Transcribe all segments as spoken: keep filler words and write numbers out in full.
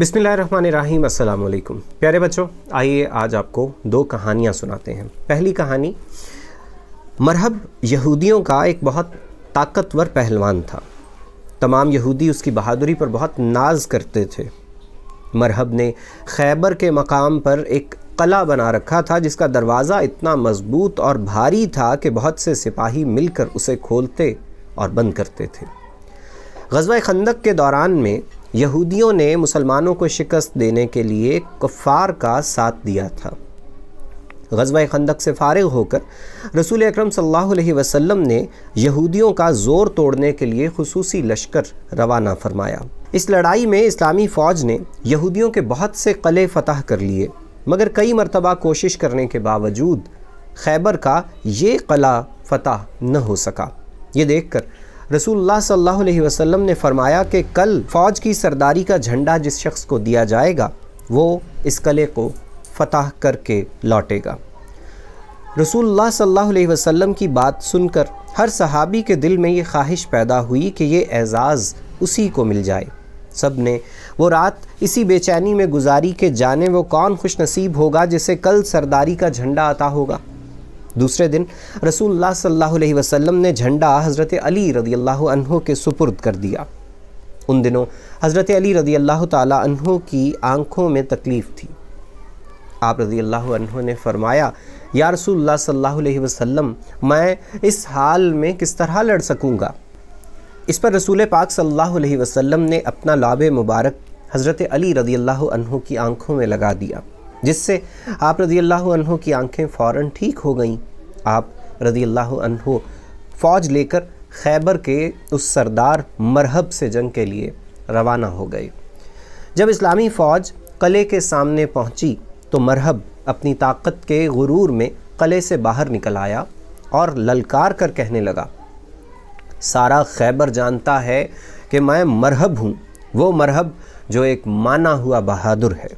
बिस्मिल्लाहिर्रहमानिर्रहीम, अस्सलाम वालेकुम। प्यारे बच्चों, आइए आज आपको दो कहानियाँ सुनाते हैं। पहली कहानी, मरहब यहूदियों का एक बहुत ताकतवर पहलवान था। तमाम यहूदी उसकी बहादुरी पर बहुत नाज करते थे। मरहब ने खैबर के मकाम पर एक किला बना रखा था जिसका दरवाज़ा इतना मजबूत और भारी था कि बहुत से सिपाही मिलकर उसे खोलते और बंद करते थे। गज़वा खंदक के दौरान में यहूदियों ने मुसलमानों को शिकस्त देने के लिए कुफ़ार का साथ दिया था। गज़वा खंदक से फारिग होकर रसूल अकरम सल्लल्लाहु अलैहि वसल्लम ने यहूदियों का ज़ोर तोड़ने के लिए खुसूसी लश्कर रवाना फरमाया। इस लड़ाई में इस्लामी फ़ौज ने यहूदियों के बहुत से क़िले फ़तह कर लिए, मगर कई मरतबा कोशिश करने के बावजूद खैबर का ये क़िला फ़तह न हो सका। ये देखकर रसूलुल्लाह सल्लल्लाहु अलैहि वसल्लम ने फरमाया कि कल फ़ौज की सरदारी का झंडा जिस शख्स को दिया जाएगा वो इस किले को फ़तह करके लौटेगा। रसूलुल्लाह सल्लल्लाहु अलैहि वसल्लम की बात सुनकर हर सहाबी के दिल में ये ख्वाहिश पैदा हुई कि ये एजाज़ उसी को मिल जाए। सब ने वो रात इसी बेचैनी में गुजारी के जाने वो कौन खुशनसीब होगा जिसे कल सरदारी का झंडा आता होगा। दूसरे दिन रसूलुल्लाह सल्लल्लाहु अलैहि वसल्लम ने झंडा हज़रत अली रदियल्लाहु अन्हो के सुपुर्द कर दिया। उन दिनों हज़रत अली रदियल्लाहु ताला अन्हो की आंखों में तकलीफ़ थी। आप रदियल्लाहु अन्हो ने फरमाया, या रसूलुल्लाह सल्लल्लाहु अलैहि वसल्लम, मैं इस हाल में किस तरह लड़ सकूँगा। इस पर रसूल पाक सल्लल्लाहु अलैहि वसल्लम ने अपना लाबे मुबारक हज़रत अली रदियल्लाहु अन्हो की आंखों में लगा दिया, जिससे आप रदियल्लाहु अन्हो की आंखें फ़ौरन ठीक हो गईं। आप रदियल्लाहु अन्हो फ़ौज लेकर खैबर के उस सरदार मरहब से जंग के लिए रवाना हो गए। जब इस्लामी फ़ौज किले के सामने पहुंची तो मरहब अपनी ताकत के गुरूर में किले से बाहर निकल आया और ललकार कर कहने लगा, सारा खैबर जानता है कि मैं मरहब हूँ, वो मरहब जो एक माना हुआ बहादुर है।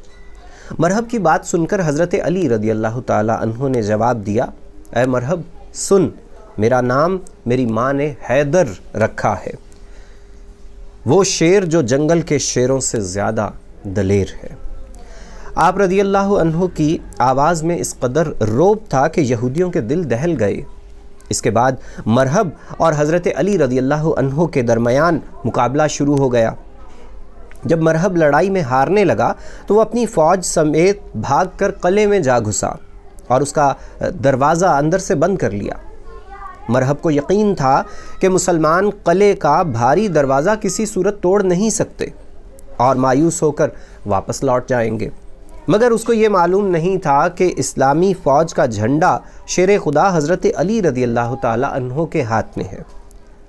मरहब की बात सुनकर हज़रत अली रदियल्लाहु ताला अन्हु ने जवाब दिया, ऐ मरहब सुन, मेरा नाम मेरी माँ ने हैदर रखा है, वो शेर जो जंगल के शेरों से ज़्यादा दलेर है। आप रदियल्लाहु अन्हु की आवाज़ में इस कदर रोब था कि यहूदियों के दिल दहल गए। इसके बाद मरहब और हज़रत अली रदियल्लाहु अन्हु के दरमियान मुकाबला शुरू हो गया। जब मरहब लड़ाई में हारने लगा तो वह अपनी फ़ौज समेत भागकर किले में जा घुसा और उसका दरवाज़ा अंदर से बंद कर लिया। मरहब को यकीन था कि मुसलमान किले का भारी दरवाज़ा किसी सूरत तोड़ नहीं सकते और मायूस होकर वापस लौट जाएंगे, मगर उसको ये मालूम नहीं था कि इस्लामी फ़ौज का झंडा शेर खुदा हज़रत अली रदियल्लाहु ताला अन्हो के हाथ में है।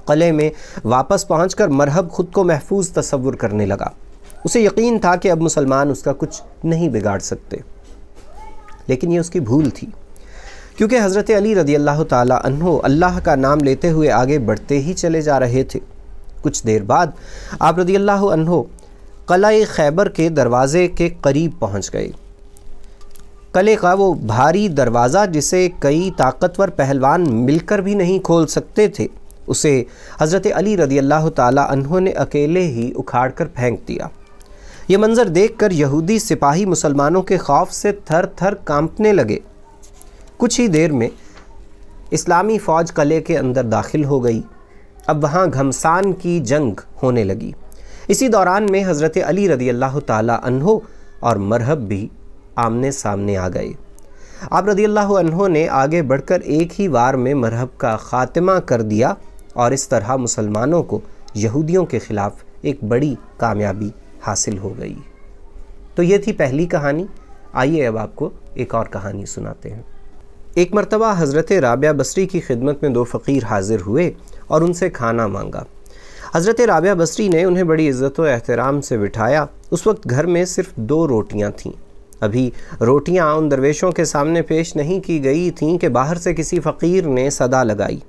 किले में वापस पहुंचकर मरहब ख़ुद को महफूज तसव्वुर करने लगा। उसे यकीन था कि अब मुसलमान उसका कुछ नहीं बिगाड़ सकते, लेकिन ये उसकी भूल थी, क्योंकि हज़रत अली रदियल्लाहु ताला अन्हो अल्लाह का नाम लेते हुए आगे बढ़ते ही चले जा रहे थे। कुछ देर बाद आप रदियल्लाहु अन्हो किले खैबर के दरवाज़े के करीब पहुँच गए। किले का वो भारी दरवाज़ा जिसे कई ताकतवर पहलवान मिलकर भी नहीं खोल सकते थे, उसे हज़रत अली रदियल्लाहु ताला अन्हो ने अकेले ही उखाड़ कर फेंक दिया। ये मंज़र देखकर यहूदी सिपाही मुसलमानों के खौफ से थर थर कांपने लगे। कुछ ही देर में इस्लामी फ़ौज किले के अंदर दाखिल हो गई। अब वहाँ घमसान की जंग होने लगी। इसी दौरान में हज़रत अली रदियल्लाहु ताला अन्हो और मरहब भी आमने सामने आ गए। आप रदियल्लाहु अन्हो ने आगे बढ़कर एक ही वार में मरहब का ख़ात्मा कर दिया और इस तरह मुसलमानों को यहूदियों के ख़िलाफ़ एक बड़ी कामयाबी हासिल हो गई। तो ये थी पहली कहानी। आइए अब आपको एक और कहानी सुनाते हैं। एक मर्तबा हज़रत राबिया बसरी की खिदमत में दो फ़कीर हाज़िर हुए और उनसे खाना मांगा। हज़रत राबिया बसरी ने उन्हें बड़ी इज़्ज़त व एहतराम से बिठाया। उस वक्त घर में सिर्फ़ दो रोटियाँ थीं। अभी रोटियाँ उन दरवेशों के सामने पेश नहीं की गई थीं कि बाहर से किसी फ़कीर ने सदा लगाई।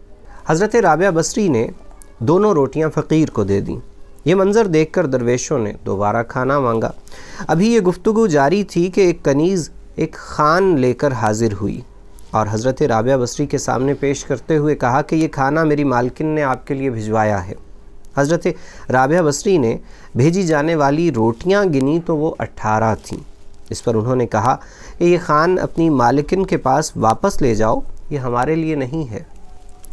हज़रत राबिया बसरी ने दोनों रोटियां फ़कीर को दे दी। ये मंज़र देखकर दरवेशों ने दोबारा खाना मांगा। अभी ये गुफ्तगू जारी थी कि एक कनीज़ एक खान लेकर हाजिर हुई और हज़रत राबिया बसरी के सामने पेश करते हुए कहा कि ये खाना मेरी मालकिन ने आपके लिए भिजवाया है। हज़रत राबिया बसरी ने भेजी जाने वाली रोटियां गिनी तो वो अट्ठारह थीं। इस पर उन्होंने कहा कि ये खान अपनी मालिकिन के पास वापस ले जाओ, ये हमारे लिए नहीं है।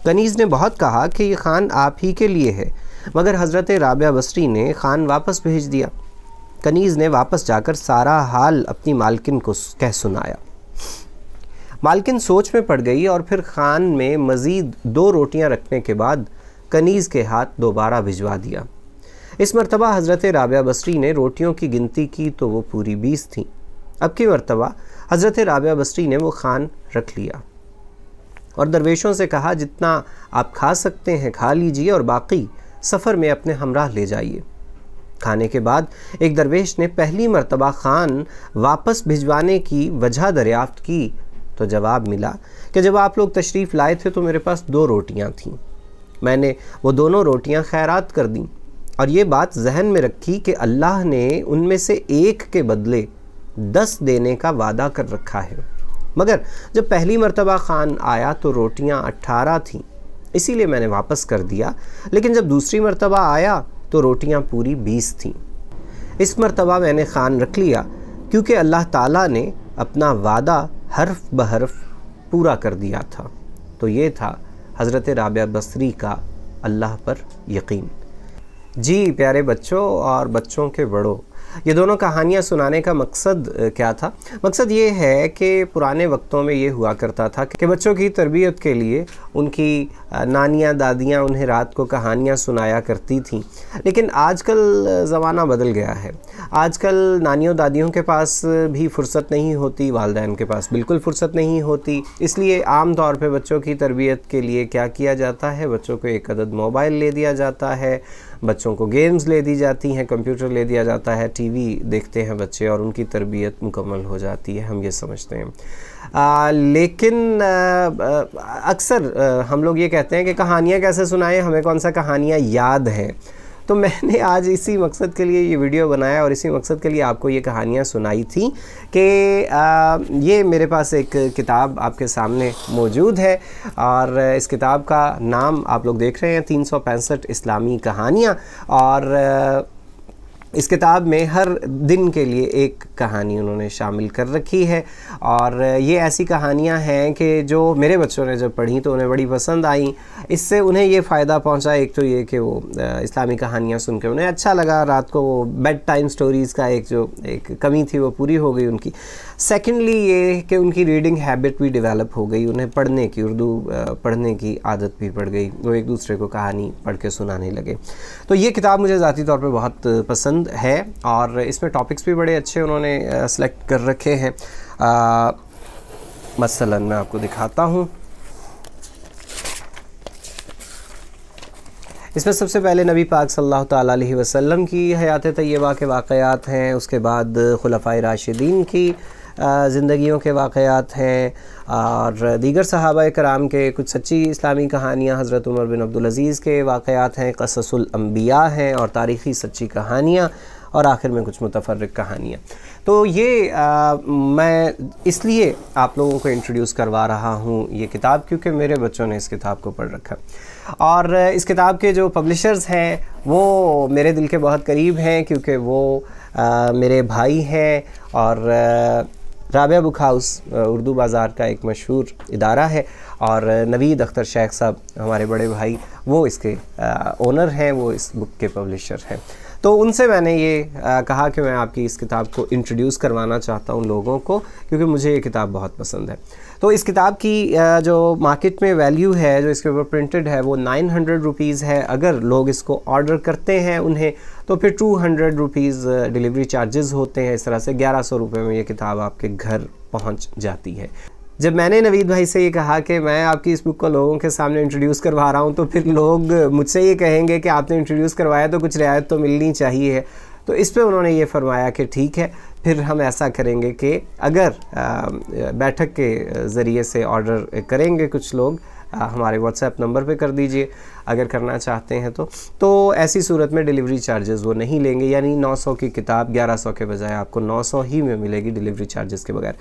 कनीज़ ने बहुत कहा कि ये खान आप ही के लिए है, मगर हज़रत राबिया बसरी ने खान वापस भेज दिया। कनीज़ ने वापस जाकर सारा हाल अपनी मालकिन को कह सुनाया। मालकिन सोच में पड़ गई और फिर खान में मज़ीद दो रोटियां रखने के बाद कनीज़ के हाथ दोबारा भिजवा दिया। इस मरतबा हज़रत राबिया बसरी ने रोटियों की गिनती की तो वो पूरी बीस थीं। अब की मरतबा हज़रत राबिया बसरी ने वो खान रख लिया और दरवेशों से कहा, जितना आप खा सकते हैं खा लीजिए और बाकी सफ़र में अपने हमराह ले जाइए। खाने के बाद एक दरवेश ने पहली मरतबा खान वापस भिजवाने की वजह दरियाफ्त की तो जवाब मिला कि जब आप लोग तशरीफ़ लाए थे तो मेरे पास दो रोटियां थीं, मैंने वो दोनों रोटियां खैरात कर दी और ये बात जहन में रखी कि अल्लाह ने उनमें से एक के बदले दस देने का वादा कर रखा है। मगर जब पहली मरतबा खान आया तो रोटियां अट्ठारह थीं, इसीलिए मैंने वापस कर दिया, लेकिन जब दूसरी मरतबा आया तो रोटियां पूरी बीस थीं। इस मरतबा मैंने खान रख लिया क्योंकि अल्लाह ताला ने अपना वादा हर्फ बहर्फ पूरा कर दिया था। तो ये था हज़रत राबिया बसरी का अल्लाह पर यकीन। जी प्यारे बच्चों और बच्चों के बड़ों, ये दोनों कहानियाँ सुनाने का मकसद क्या था? मकसद ये है कि पुराने वक्तों में ये हुआ करता था कि बच्चों की तरबियत के लिए उनकी नानियाँ दादियाँ उन्हें रात को कहानियाँ सुनाया करती थीं, लेकिन आजकल ज़माना बदल गया है। आजकल नानियों दादियों के पास भी फुर्सत नहीं होती, वालदैन के पास बिल्कुल फुर्सत नहीं होती, इसलिए आम तौर पे बच्चों की तरबियत के लिए क्या किया जाता है, बच्चों को एक अदद मोबाइल ले दिया जाता है, बच्चों को गेम्स ले दी जाती हैं, कंप्यूटर ले दिया जाता है, टीवी देखते हैं बच्चे और उनकी तरबियत मुकम्मल हो जाती है, हम ये समझते हैं। आ, लेकिन अक्सर हम लोग ये कहते हैं कि कहानियाँ कैसे सुनाएं, हमें कौन सा कहानियाँ याद हैं। तो मैंने आज इसी मकसद के लिए ये वीडियो बनाया और इसी मकसद के लिए आपको ये कहानियाँ सुनाई थी कि ये मेरे पास एक किताब आपके सामने मौजूद है और इस किताब का नाम आप लोग देख रहे हैं, तीन सौ पैंसठ इस्लामी कहानियाँ। और इस किताब में हर दिन के लिए एक कहानी उन्होंने शामिल कर रखी है और ये ऐसी कहानियां हैं कि जो मेरे बच्चों ने जब पढ़ी तो उन्हें बड़ी पसंद आई। इससे उन्हें ये फ़ायदा पहुंचा, एक तो ये कि वो इस्लामी कहानियां सुनकर उन्हें अच्छा लगा, रात को वो बेड टाइम स्टोरीज़ का एक जो एक कमी थी वो पूरी हो गई उनकी। सेकेंडली ये कि उनकी रीडिंग हैबिट भी डेवलप हो गई, उन्हें पढ़ने की, उर्दू पढ़ने की आदत भी पड़ गई, वो एक दूसरे को कहानी पढ़ के सुनाने लगे। तो ये किताब मुझे ज़ाती तौर पर बहुत पसंद है और इसमें टॉपिक्स भी बड़े अच्छे उन्होंने सेलेक्ट कर रखे हैं। मसलन मैं आपको दिखाता हूँ, इसमें सबसे पहले नबी पाक सल्लल्लाहु ताला अलैहि वसल्लम की हयात तय्यबा के वाक़यात हैं, उसके बाद खुलफ़ाए राशिदीन की ज़िंदगियों के वाक़यात हैं और दीगर सहाबाए कराम के कुछ सच्ची इस्लामी कहानियाँ, हज़रत उमर बिन अब्दुल अज़ीज़ के वाक़यात हैं, क़ससुल अंबिया हैं और तारीख़ी सच्ची कहानियाँ और आखिर में कुछ मुतफ़र्रिक़ कहानियाँ। तो ये आ, मैं इसलिए आप लोगों को इंट्रोड्यूस करवा रहा हूँ ये किताब क्योंकि मेरे बच्चों ने इस किताब को पढ़ रखा और इस किताब के जो पब्लिशर्स हैं वो मेरे दिल के बहुत करीब हैं क्योंकि वो आ, मेरे भाई हैं और आ, राबिया बुक हाउस उर्दू बाज़ार का एक मशहूर इदारा है और नवीद अख्तर शेख साहब हमारे बड़े भाई वो इसके ओनर हैं, वो इस बुक के पब्लिशर हैं। तो उनसे मैंने ये आ, कहा कि मैं आपकी इस किताब को इंट्रोड्यूस करवाना चाहता हूँ लोगों को क्योंकि मुझे ये किताब बहुत पसंद है। तो इस किताब की आ, जो मार्केट में वैल्यू है, जो इसके ऊपर प्रिंटेड है, वो नाइन हंड्रेड रुपीज़ है। अगर लोग इसको ऑर्डर करते हैं उन्हें तो फिर two hundred rupees delivery charges होते हैं। इस तरह से ग्यारह सौ रुपये में ये किताब आपके घर पहुँच जाती है। जब मैंने नवीद भाई से ये कहा कि मैं आपकी इस बुक को लोगों के सामने इंट्रोड्यूस करवा रहा हूँ तो फिर लोग मुझसे ये कहेंगे कि आपने इंट्रोड्यूस करवाया तो कुछ रियायत तो मिलनी चाहिए, तो इस पे उन्होंने ये फरमाया कि ठीक है, फिर हम ऐसा करेंगे कि अगर बैठक के ज़रिए से ऑर्डर करेंगे कुछ लोग हमारे व्हाट्सएप नंबर पे कर दीजिए अगर करना चाहते हैं तो। तो ऐसी सूरत में डिलीवरी चार्जेस वो नहीं लेंगे, यानी नौ सौ की किताब ग्यारह सौ के बजाय आपको नौ सौ ही में मिलेगी डिलीवरी चार्जेस के बगैर।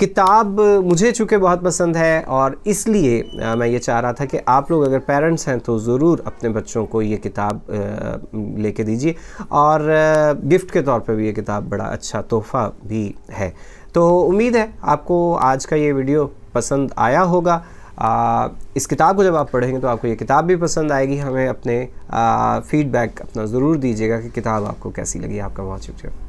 किताब मुझे चूँकि बहुत पसंद है और इसलिए मैं ये चाह रहा था कि आप लोग अगर पेरेंट्स हैं तो ज़रूर अपने बच्चों को ये किताब लेके दीजिए, और गिफ्ट के तौर पे भी ये किताब बड़ा अच्छा तोहफ़ा भी है। तो उम्मीद है आपको आज का ये वीडियो पसंद आया होगा। आ, इस किताब को जब आप पढ़ेंगे तो आपको ये किताब भी पसंद आएगी। हमें अपने फ़ीडबैक अपना ज़रूर दीजिएगा कि किताब आपको कैसी लगी। आपका बहुत शुक्रिया।